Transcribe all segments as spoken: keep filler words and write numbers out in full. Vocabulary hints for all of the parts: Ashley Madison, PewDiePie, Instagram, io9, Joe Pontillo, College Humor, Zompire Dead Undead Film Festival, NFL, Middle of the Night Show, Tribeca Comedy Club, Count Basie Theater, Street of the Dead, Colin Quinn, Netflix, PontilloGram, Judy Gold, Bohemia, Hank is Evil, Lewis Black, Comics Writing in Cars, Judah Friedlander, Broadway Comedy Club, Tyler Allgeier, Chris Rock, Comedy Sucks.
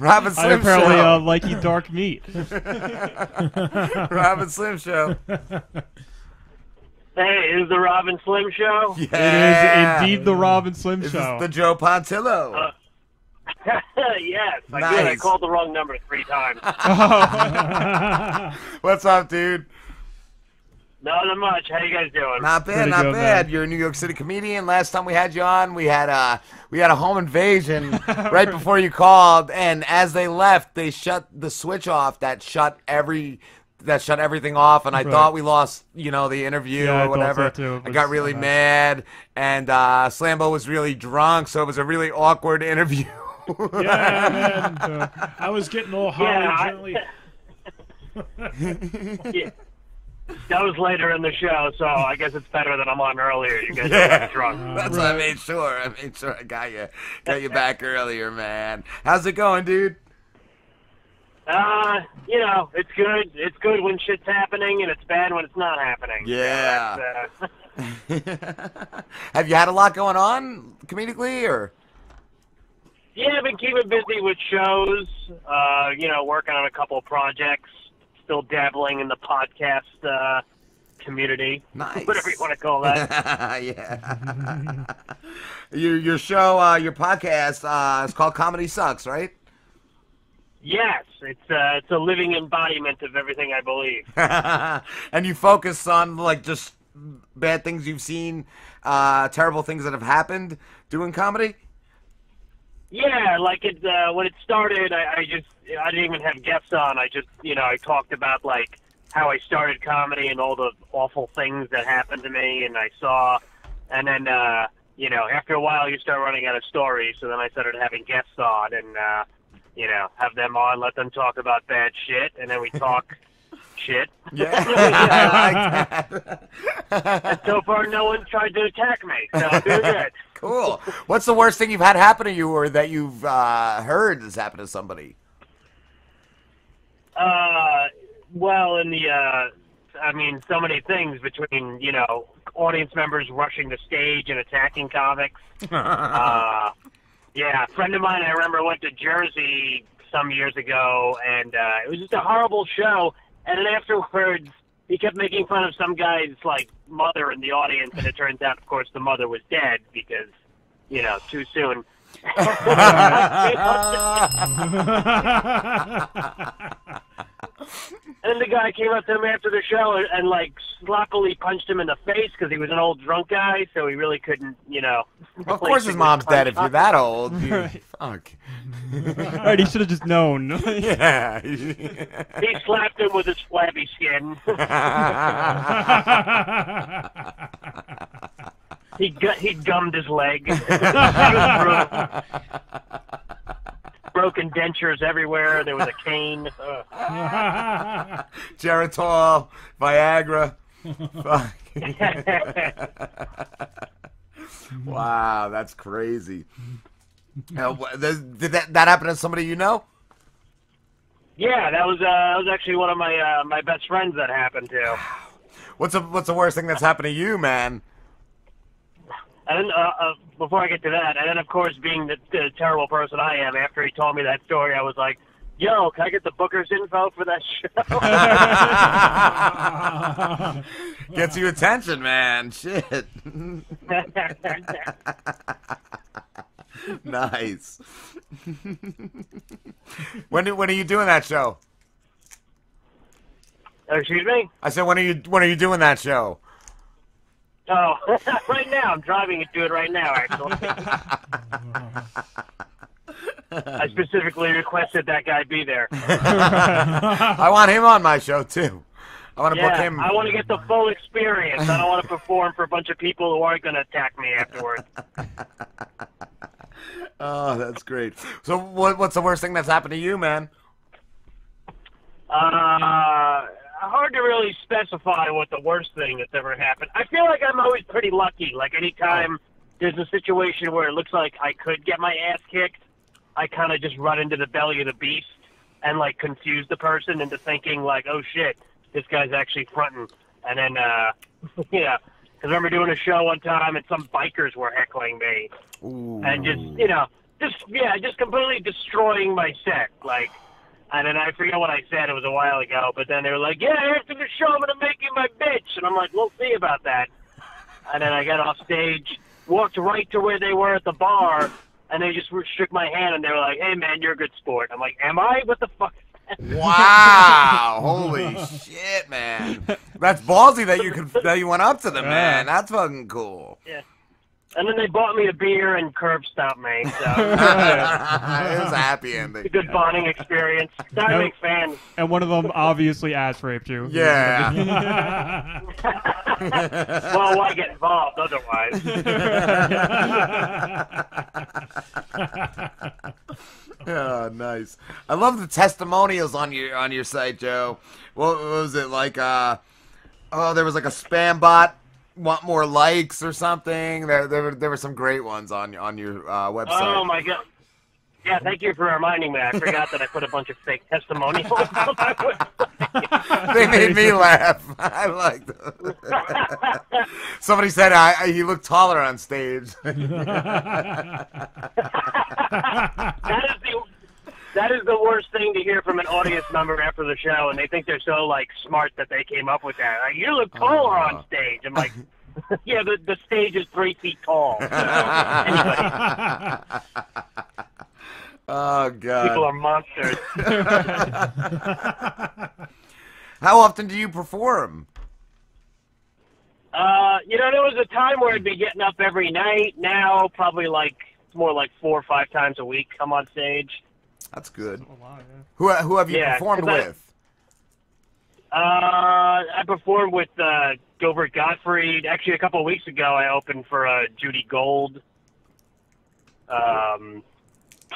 Robin Slim I apparently Show. Uh, like eat dark meat. Robin Slim Show. Hey, it is the Robin Slim Show? Yeah. It is indeed the Robin Slim is Show. This the Joe Pontillo. Uh, yes, I nice. did. I called the wrong number three times. Oh. What's up, dude? Not much. How you guys doing? Not bad, Pretty not good, bad. Man. You're a New York City comedian. Last time we had you on, we had a we had a home invasion right before you called, and as they left, they shut the switch off that shut every that shut everything off, and I right. thought we lost, you know, the interview yeah, or whatever. I, too, I got really mad, and uh, Slambo was really drunk, so it was a really awkward interview. Yeah, man. Uh, I was getting all high. Yeah. That was later in the show, so I guess it's better that I'm on earlier. You guys yeah. are drunk. Uh, That's right. what I made sure. I made sure I got you, got you back earlier, man. How's it going, dude? Uh, you know, it's good. It's good when shit's happening, and it's bad when it's not happening. Yeah. So uh... Have you had a lot going on comedically, or? Yeah, I've been keeping busy with shows. Uh, you know, working on a couple of projects. Still dabbling in the podcast uh, community, nice. Whatever you want to call that. Yeah. your your show, uh, your podcast, uh, is called Comedy Sucks, right? Yes, it's uh, it's a living embodiment of everything I believe. And you focus on like just bad things you've seen, uh, terrible things that have happened doing comedy. Yeah, like it uh, when it started, I, I just I didn't even have guests on. I just you know I talked about like how I started comedy and all the awful things that happened to me, and I saw, and then uh, you know after a while you start running out of stories, so then I started having guests on, and uh, you know have them on, let them talk about bad shit, and then we talk. Shit. Yeah, I like that. And so far, no one tried to attack me, so I'm doing good. Cool. What's the worst thing you've had happen to you, or that you've uh, heard has happened to somebody? Uh, well, in the, uh, I mean, so many things between, you know, audience members rushing the stage and attacking comics. uh, yeah, a friend of mine, I remember, went to Jersey some years ago, and uh, it was just a horrible show. And then afterwards, he kept making fun of some guy's, like, mother in the audience, and it turns out, of course, the mother was dead because, you know, too soon. And then the guy came up to him after the show and, and like, sloppily punched him in the face because he was an old drunk guy, so he really couldn't, you know... Well, of course his mom's dead if you're that old. Right. Fuck. Right, he should have just known. Yeah. He slapped him with his flabby skin. He, gu he gummed his leg. Broken dentures everywhere. There was a cane. Geritol, Viagra. Fuck. Wow, that's crazy. Now, did that that happen to somebody you know? Yeah, that was uh, that was actually one of my uh, my best friends that happened to. What's a, what's the worst thing that's happened to you, man? And then, uh, uh, before I get to that, and then, of course, being the, the terrible person I am, after he told me that story, I was like, yo, can I get the booker's info for that show? Gets you attention, man. Shit. Nice. When, do, when are you doing that show? Oh, excuse me? I said, when are you, when are you doing that show? Oh, right now. I'm driving it to it right now, actually. I specifically requested that guy be there. I want him on my show, too. I want to yeah, book him. I want to get the full experience. I don't want to perform for a bunch of people who aren't going to attack me afterwards. Oh, that's great. So what, what's the worst thing that's happened to you, man? Uh... Hard to really specify what the worst thing that's ever happened. I feel like I'm always pretty lucky. Like, anytime there's a situation where it looks like I could get my ass kicked, I kind of just run into the belly of the beast and, like, confuse the person into thinking, like, oh, shit, this guy's actually fronting. And then, uh, yeah, because I remember doing a show one time and some bikers were heckling me. Ooh. And just, you know, just yeah, just completely destroying my set. Like, and then I forget what I said. It was a while ago. But then they were like, yeah, after the show, I'm gonna make you my bitch. And I'm like, we'll see about that. And then I got off stage, walked right to where they were at the bar, and they just shook my hand and they were like, hey man, you're a good sport. I'm like, am I? What the fuck? Wow! Holy shit, man. That's ballsy that you could that you went up to them, man. That's fucking cool. Yeah. And then they bought me a beer and curb stomped me. So. It was a happy ending. A good bonding experience. Not a big fan. And one of them obviously ass raped you. Yeah. Well, why get involved otherwise? Oh, nice. I love the testimonials on your on your site, Joe. What, what was it like? Uh, oh, there was like a spam bot. Want more likes or something? There, there were there were some great ones on on your uh, website. Oh my god! Yeah, thank you for reminding me. I forgot that I put a bunch of fake testimonials on my website. They made me laugh. I liked it. Somebody said I, I you look taller on stage. That is the. That is the worst thing to hear from an audience member after the show, and they think they're so, like, smart that they came up with that. Like, you look taller oh. on stage. I'm like, yeah, the, the stage is three feet tall. So, anyway. Oh, God. People are monsters. How often do you perform? Uh, you know, there was a time where I'd be getting up every night. Now, probably, like, more like four or five times a week I'm on stage. That's good. That's a lot, yeah. Who who have you yeah, performed I, with? Uh, I performed with uh, Gilbert Gottfried. Actually, a couple of weeks ago, I opened for uh, Judy Gold. Um,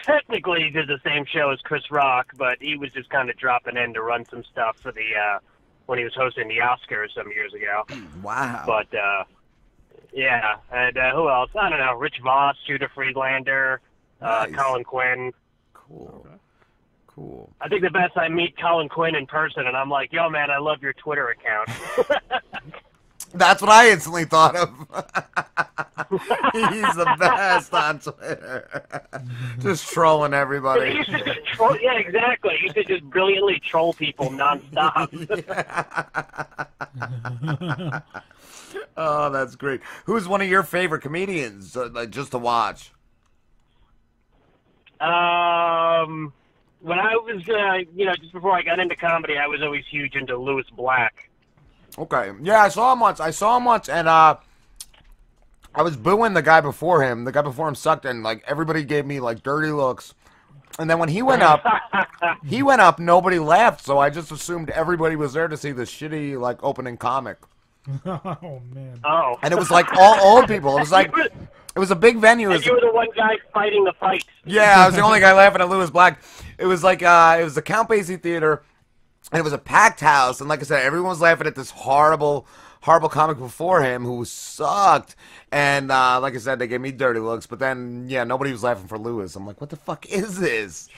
technically, he did the same show as Chris Rock, but he was just kind of dropping in to run some stuff for the uh, when he was hosting the Oscars some years ago. Wow. But uh, yeah, and uh, who else? I don't know. Rich Voss, Judah Friedlander, nice. uh, Colin Quinn. Cool. Okay. Cool. I think the best I meet Colin Quinn in person, and I'm like, yo, man, I love your Twitter account. That's what I instantly thought of. He's the best on Twitter. Just trolling everybody. He used to just troll, yeah, exactly. He used to just brilliantly troll people nonstop. Oh, that's great. Who's one of your favorite comedians, uh, like, just to watch? Um, when I was, uh, you know, just before I got into comedy, I was always huge into Lewis Black. Okay. Yeah, I saw him once. I saw him once, and, uh, I was booing the guy before him. The guy before him sucked, and, like, everybody gave me, like, dirty looks. And then when he went up, he went up, nobody laughed, so I just assumed everybody was there to see the shitty, like, opening comic. Oh, man. Oh. And it was, like, all old people. It was, like... It was a big venue. And you were the one guy fighting the fight. Yeah, I was the only guy laughing at Lewis Black. It was like, uh, it was the Count Basie Theater, and it was a packed house. And like I said, everyone was laughing at this horrible, horrible comic before him who sucked. And uh, like I said, they gave me dirty looks. But then, yeah, nobody was laughing for Lewis. I'm like, what the fuck is this?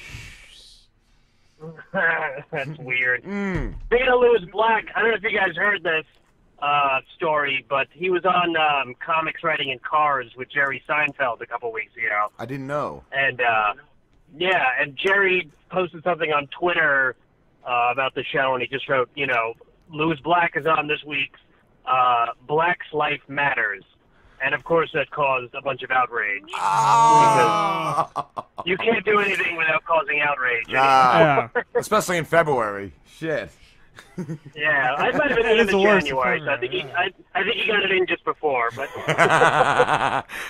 That's weird. Mm. Speaking of Lewis Black, I don't know if you guys heard this. Uh, story, but he was on um, Comics Writing in Cars with Jerry Seinfeld a couple weeks ago. I didn't know. And uh, yeah, and Jerry posted something on Twitter uh, about the show, and he just wrote, you know, Lewis Black is on this week's uh, Black's Life Matters. And of course that caused a bunch of outrage. Oh. You can't do anything without causing outrage. Uh, yeah. Especially in February. Shit. Yeah, I might have been in January, so I think, he, I, I think he got it in just before. But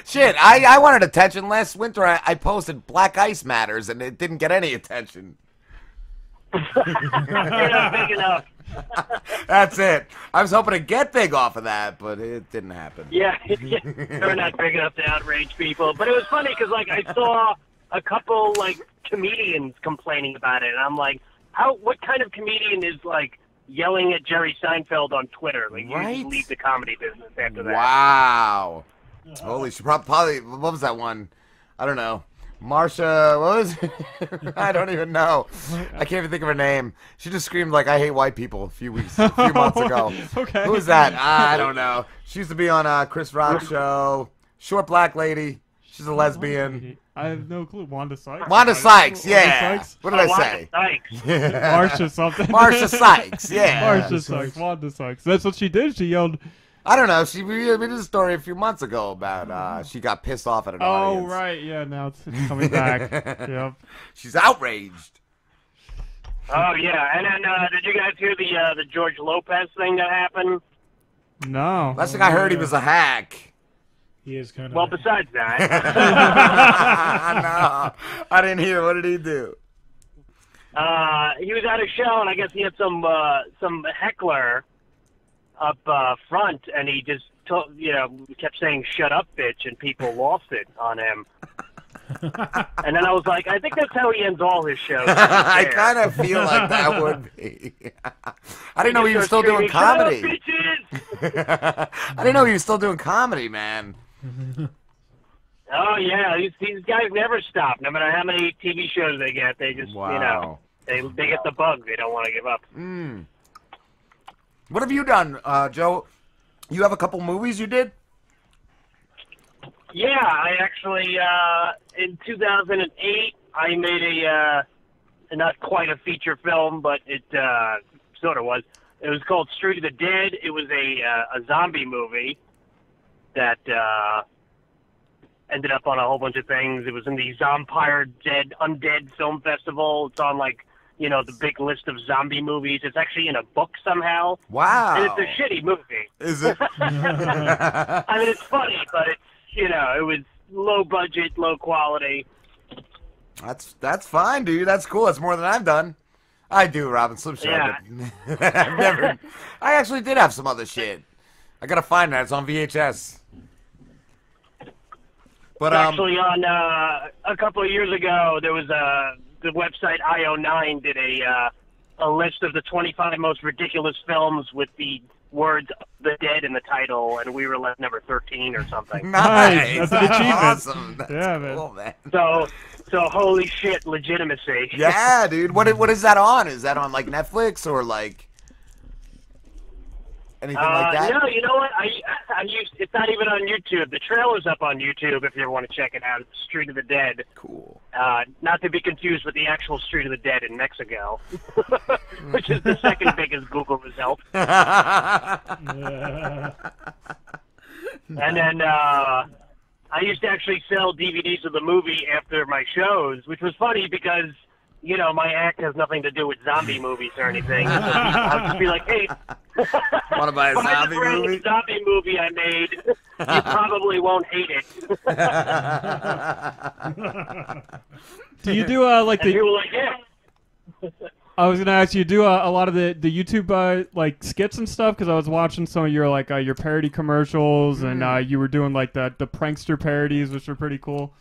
shit, I, I wanted attention. Last winter, I, I posted Black Ice Matters, and it didn't get any attention. You're not big enough. That's it. I was hoping to get big off of that, but it didn't happen. Yeah, they're not big enough to outrage people. But it was funny because, like, I saw a couple, like, comedians complaining about it, and I'm like, how? What kind of comedian is, like, yelling at Jerry Seinfeld on Twitter? Like, right? You just leave the comedy business after that. Wow. Uh-huh. Holy shit. Probably, what was that one? I don't know. Marsha, what was it? I don't even know. I can't even think of her name. She just screamed, like, I hate white people a few weeks, a few months ago. Okay. Who was that? I don't know. She used to be on uh, Chris Rock's show. Short black lady. She's a lesbian. I have no clue. Wanda Sykes? Wanda Sykes, yeah. Wanda Sykes? What did oh, I say? Wanda Sykes. Marsha something. Marsha Sykes, yeah. Marsha Sykes, Wanda Sykes. That's what she did. She yelled... I don't know. She we did a story a few months ago about uh, she got pissed off at an oh, audience. Oh, right. Yeah, now it's, it's coming back. Yep. She's outraged. Oh, yeah. And then uh, did you guys hear the uh, the George Lopez thing that happened? No. Last thing I heard, he was a hack. He is kind of... Well, besides that. No. I didn't hear. What did he do? Uh, he was at a show, and I guess he had some uh, some heckler up uh, front, and he just told, you know, kept saying "shut up, bitch," and people lost it on him. And then I was like, I think that's how he ends all his shows. I kind of feel like that would be. I didn't know he was still doing comedy. I didn't know he was still doing comedy, man. Oh yeah, these, these guys never stop. No matter how many T V shows they get, they just wow. you know they they get the bug. They don't want to give up. Mm. What have you done, uh, Joe? You have a couple movies you did? Yeah, I actually, uh, in two thousand eight, I made a, uh, not quite a feature film, but it uh, sort of was. It was called Street of the Dead. It was a, uh, a zombie movie that uh, ended up on a whole bunch of things. It was in the Zompire Dead Undead Film Festival. It's on, like, you know, the big list of zombie movies. It's actually in a book somehow. Wow. And it's a shitty movie. Is it? I mean, it's funny, but it's, you know, it was low budget, low quality. That's that's fine, dude. That's cool. That's more than I've done. I do, Robin Slim Show. Yeah. I've never, I actually did have some other shit. I got to find that. It's on V H S. But um, actually, on uh, a couple of years ago, there was a... The website I O nine did a uh, a list of the twenty-five most ridiculous films with the words "the dead" in the title, and we were like number thirteen or something. Nice, that's an achievement. Awesome, that's yeah, cool, man. man. So, so holy shit, legitimacy. Yeah, dude. What what is that on? Is that on like Netflix or like anything uh, like that? No, you know what? I I used it's not even on YouTube. The trailer's up on YouTube if you ever want to check it out. It's Street of the Dead. Cool. Uh, not to be confused with the actual Street of the Dead in Mexico, which is the second biggest Google result. Yeah. And then uh, I used to actually sell D V Ds of the movie after my shows, which was funny because, you know, my act has nothing to do with zombie movies or anything. So I would just be like, hey, want to buy a zombie movie? zombie movie I made. You probably won't hate it. Do you do uh, like and the? People were like, yeah. I was gonna ask you, do uh, a lot of the the YouTube uh, like skits and stuff, because I was watching some of your like uh, your parody commercials, mm-hmm. and uh, you were doing like the the prankster parodies, which are pretty cool.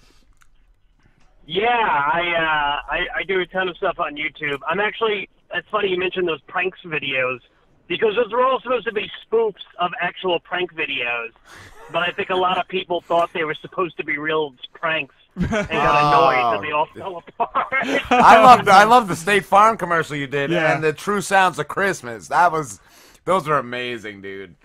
Yeah, I, uh, I I do a ton of stuff on YouTube. I'm actually, it's funny you mentioned those pranks videos, because those were all supposed to be spoofs of actual prank videos. But I think a lot of people thought they were supposed to be real pranks and got annoyed, oh. and they all fell apart. I love I love the State Farm commercial you did, yeah. and the True Sounds of Christmas. That was, those were amazing, dude.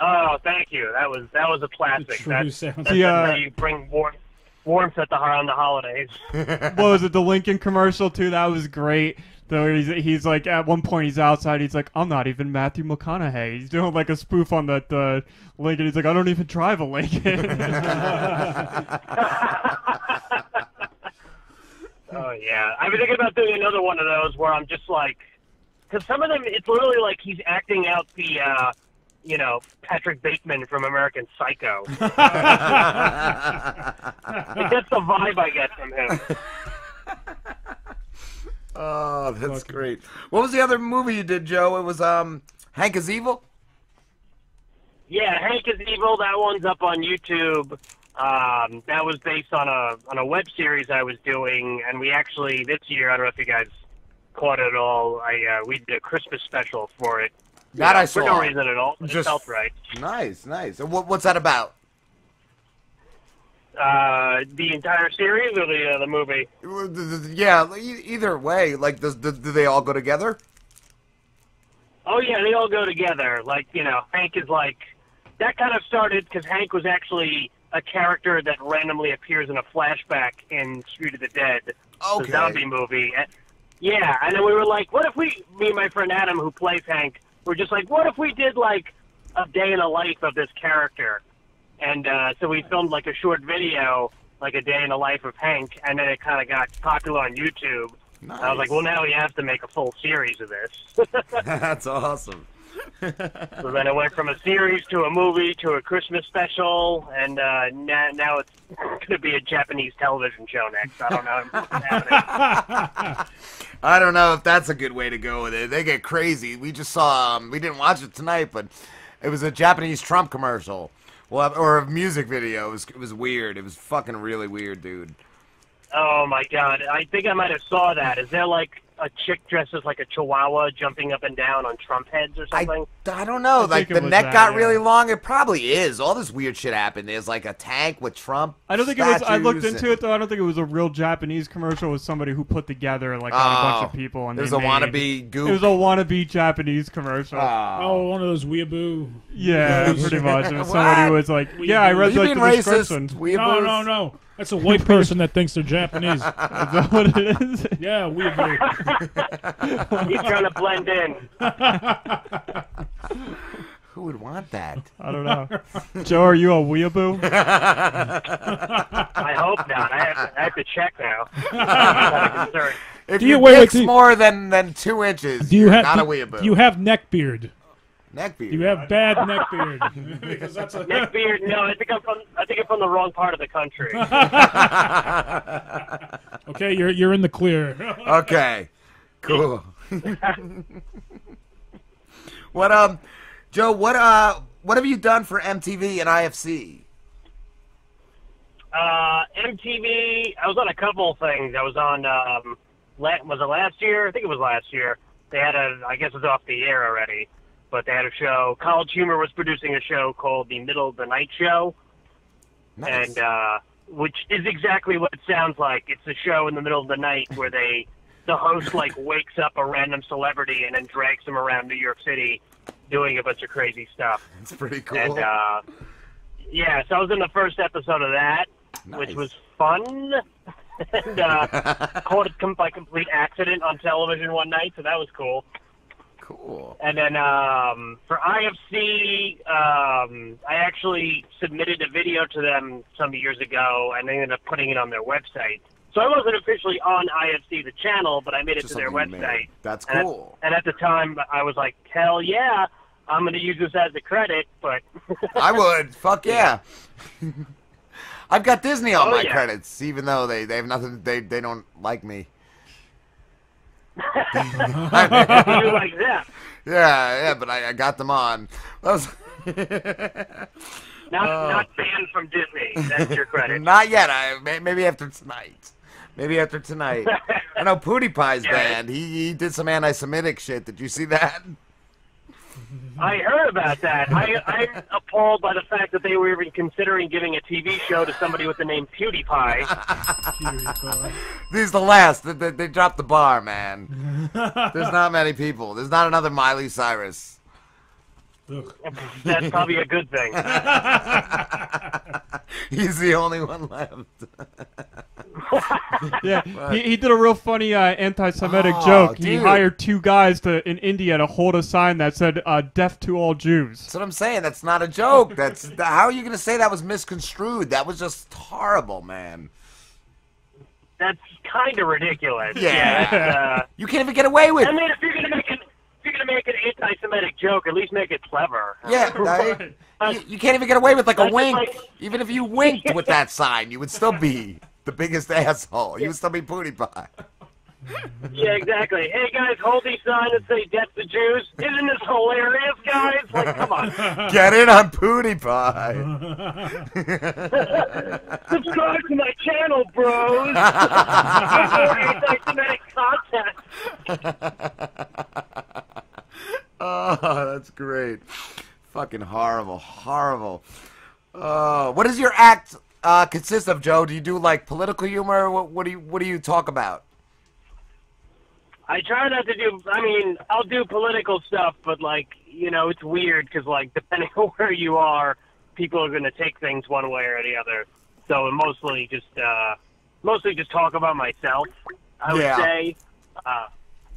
Oh, thank you. That was that was a classic. That's, that's yeah. how you bring warmth. Warmth at the around the holidays. What was it? The Lincoln commercial too. That was great. Though he's he's like at one point he's outside. He's like, I'm not even Matthew McConaughey. He's doing like a spoof on that uh, Lincoln. He's like, I don't even drive a Lincoln. Oh yeah, I've been thinking about doing another one of those where I'm just like, because some of them it's literally like he's acting out the. Uh, You know, Patrick Bateman from American Psycho. Like, that's the vibe I get from him. Oh, that's Fuck. great. What was the other movie you did, Joe? It was um, Hank is Evil? Yeah, Hank is Evil. That one's up on YouTube. Um, that was based on a, on a web series I was doing, and we actually, this year, I don't know if you guys caught it all, I uh, we did a Christmas special for it. That yeah, I saw. For no reason at all. It Just, felt right. Nice, nice. And what, what's that about? Uh, the entire series or the uh, the movie? Yeah, either way. Like, does, do they all go together? Oh, yeah, they all go together. Like, you know, Hank is like... That kind of started because Hank was actually a character that randomly appears in a flashback in Street of the Dead, okay. the zombie movie. And, yeah, and then we were like, what if we, me and my friend Adam, who plays Hank, we're just like, what if we did, like, a day in the life of this character? And uh, so we filmed, like, a short video, like, a day in the life of Hank, and then it kind of got popular on YouTube. Nice. I was like, well, now we have to make a full series of this. That's awesome. So then it went from a series to a movie to a Christmas special, and uh, now, now it's going to be a Japanese television show next. I don't know what's happening. I don't know if that's a good way to go with it. They get crazy. We just saw, um, we didn't watch it tonight, but it was a Japanese Trump commercial. Well, or a music video. It was, it was weird. It was fucking really weird, dude. Oh, my God. I think I might have saw that. Is there, like, a chick dressed as, like, a chihuahua jumping up and down on Trump heads or something? I, I don't know. I like, the neck that, got yeah. really long. It probably is. All this weird shit happened. There's, like, a tank with Trump I don't think it was. I looked into and... it, though. I don't think it was a real Japanese commercial. It was somebody who put together, like, oh, on a bunch of people. And it was a made... wannabe goop. It was a wannabe Japanese commercial. Oh, oh one of those weeaboo. Yeah, weeaboo. Pretty much. It was somebody who was like, yeah, I read, like, the description. Weeaboos? No, no, no. That's a white person that thinks they're Japanese. Is that what it is? Yeah, we agree. He's trying to blend in. Who would want that? I don't know. Joe, are you a weeaboo? I hope not. I have to, I have to check now. I'm concerned. If do you fix more than, than two inches, do you you're have, not do, a weeaboo. Do you have neck beard? Neck beard. You have bad neck beard. That's a... Neck beard. No, I think I'm from. I think I'm from the wrong part of the country. Okay, you're you're in the clear. Okay, cool. What um, Joe? What uh? What have you done for M T V and I F C? Uh, M T V. I was on a couple of things. I was on um, was it last year? I think it was last year. They had a. I guess it was off the air already. But they had a show. College Humor was producing a show called The Middle of the Night Show, nice. and uh, which is exactly what it sounds like. It's a show in the middle of the night where they, the host, like, wakes up a random celebrity and then drags them around New York City, doing a bunch of crazy stuff. It's pretty cool. And uh, yeah, so I was in the first episode of that, nice. which was fun, and uh, caught it by complete accident on television one night, so that was cool. Cool. And then um, for I F C, um, I actually submitted a video to them some years ago, and they ended up putting it on their website. So I wasn't officially on I F C, the channel, but I made it Just to their website. That's cool. And at, and at the time, I was like, hell yeah, I'm going to use this as a credit, but... I would. Fuck yeah. I've got Disney on oh, my yeah. credits, even though they, they have nothing, they, they don't like me. I mean, like that. Yeah, yeah, but I, I got them on. Was... not, uh, not banned from Disney. That's your credit. Not yet. I maybe after tonight. Maybe after tonight. I know PewDiePie's yeah. banned. He, he did some anti-Semitic shit. Did you see that? I heard about that. I, I'm appalled by the fact that they were even considering giving a T V show to somebody with the name PewDiePie. PewDiePie. This is the last. They, they, they dropped the bar, man. There's not many people. There's not another Miley Cyrus. Look. That's probably a good thing. He's the only one left. Yeah, he, he did a real funny uh, anti-Semitic oh, joke. Dude. He hired two guys to in India to hold a sign that said uh, "Death to all Jews." That's what I'm saying. That's not a joke. That's how are you going to say that was misconstrued? That was just horrible, man. That's kind of ridiculous. Yeah, yeah. Uh, you can't even get away with. I mean, if you're going to make an if you're going to make an anti-Semitic joke, at least make it clever. Yeah. Right? uh, you, you can't even get away with like a wink. Like... Even if you winked with that sign, you would still be. The biggest asshole. You would still be PewDiePie. Yeah, exactly. Hey, guys, hold these signs and say death to Jews. Isn't this hilarious, guys? Like, come on. Get in on PewDiePie. Subscribe to my channel, bros. Anti-Semitic content. Oh, that's great. Fucking horrible. Horrible. Oh, what is your act... Uh, consist of, Joe? Do you do like political humor? What, what do you What do you talk about? I try not to do. I mean, I'll do political stuff, but like you know, it's weird because like depending on where you are, people are going to take things one way or the other. So I'm mostly just uh, mostly just talk about myself, I would yeah. say. Uh,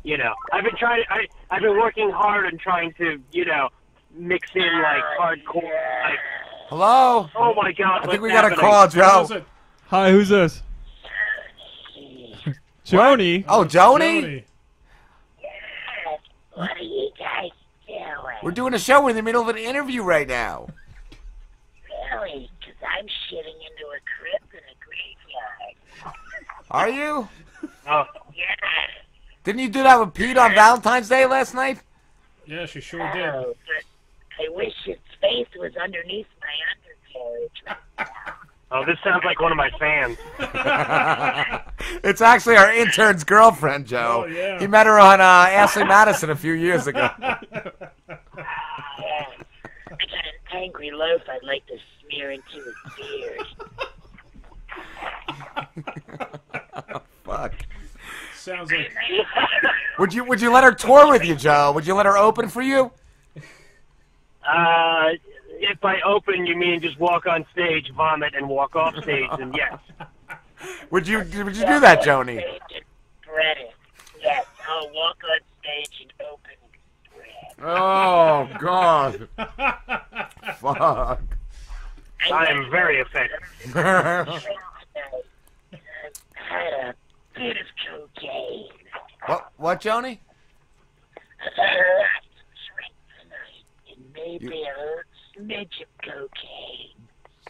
you know, I've been trying. To, I I've been working hard and trying to, you know, mix in like hardcore. Like, hello. Oh my God! I think we happening? got a call, Joe. Who's Hi, who's this? Joni. Oh, Joni. What are you guys doing? We're doing a show. We're in the middle of an interview right now. Really? Because I'm shitting into a crypt in a graveyard. Are you? Oh. Yeah. Didn't you do that with Pete on Valentine's Day last night? Yeah, she sure oh, did. But I wish his face was underneath my undercarriage right now. Oh, this sounds like one of my fans. It's actually our intern's girlfriend, Joe. Oh, yeah. He met her on uh, Ashley Madison a few years ago. Yeah. I got an angry loaf I'd like to smear into his beard. Oh, fuck. Sounds like... Would you would you let her tour with you, Joe? Would you let her open for you? Uh... If I open, you mean just walk on stage, vomit, and walk off stage, and yes. Would you, would you do that, Joni? Yes, I'll walk on stage and open bread. Oh, God. Fuck. I am very offended. I had a bit of cocaine. What, what, Joni? I had a lot of drink tonight. It may be a little... smidge of cocaine.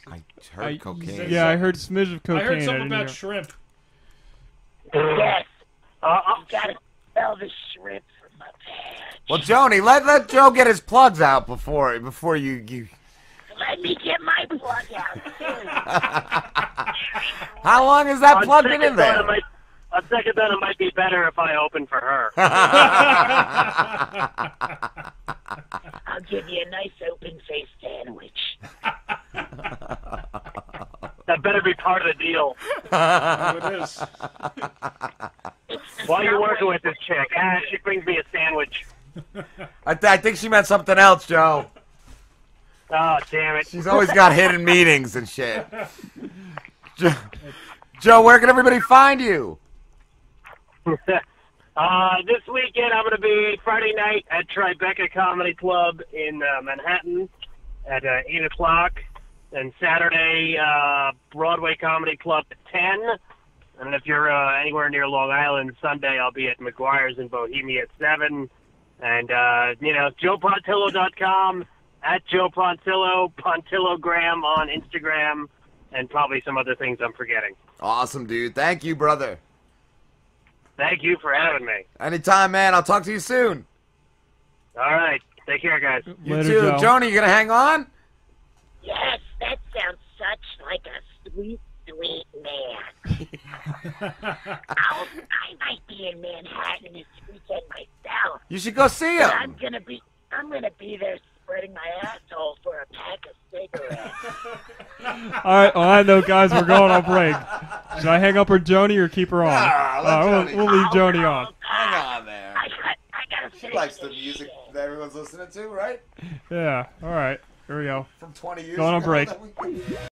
I heard I, cocaine. Yeah, I heard smidge of cocaine. I heard something I about hear. shrimp. Yes. Uh, I've got to smell the shrimp from my pants. Well, Joni, let let Joe get his plugs out before before you you. Let me get my plug out too. How long is that plugged in there? I second that it might be better if I open for her. I'll give you a nice open-faced sandwich. That better be part of the deal. Oh, it is. While you're working with this chick, ah, she brings me a sandwich. I, th I think she meant something else, Joe. Oh, damn it. She's always got hidden meetings and shit. Joe, Joe, where can everybody find you? Uh, this weekend I'm going to be Friday night at Tribeca Comedy Club in uh, Manhattan at uh, eight o'clock. And Saturday, uh, Broadway Comedy Club at ten. And if you're uh, anywhere near Long Island, Sunday I'll be at McGuire's in Bohemia at seven. And, uh, you know, Joe Pontillo dot com, at Joe Pontillo, PontilloGram on Instagram, and probably some other things I'm forgetting. Awesome, dude. Thank you, brother. Thank you for having me. Anytime, man. I'll talk to you soon. All right. Take care, guys. You Later, too. Joe. Joni, you going to hang on? Yes, that sounds such like a sweet, sweet man. I'll, I might be in Manhattan this weekend myself. You should go see him. I'm going to be I'm gonna be there spreading my asshole for a pack of cigarettes. All right. On that note, guys, we're going on break. Should I hang up her Joni or keep her on? Nah, uh, we'll, we'll leave Joni oh, on. Hang on there. I got, I gotta she likes the music shit. that everyone's listening to, right? Yeah. All right. Here we go. From twenty years ago. Going on break.